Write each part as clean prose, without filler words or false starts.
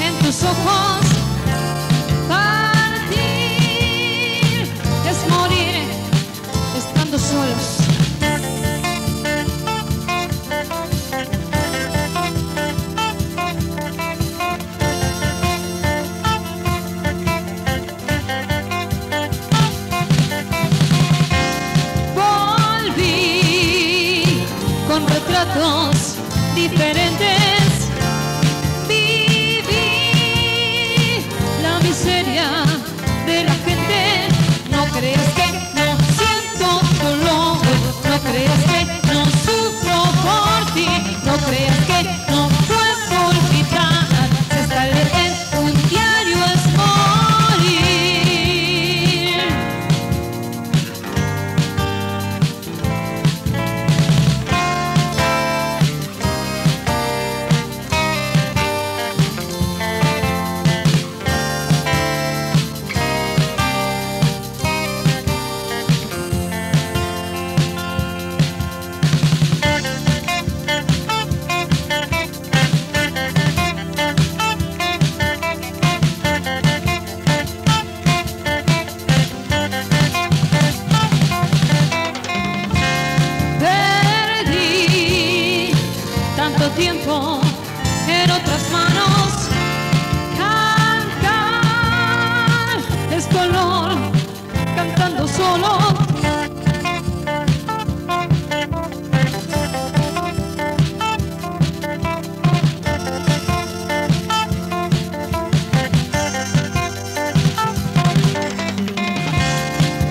En tus ojos partir es morir estando solos. Volví con retratos diferentes. Tiempo en otras manos, cantar es color, cantando solo.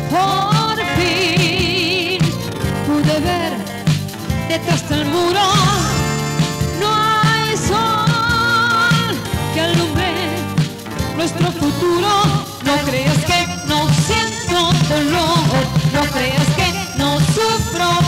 Por fin pude ver detrás del muro. Nuestro futuro, no creas que no siento dolor, no creas que no sufro.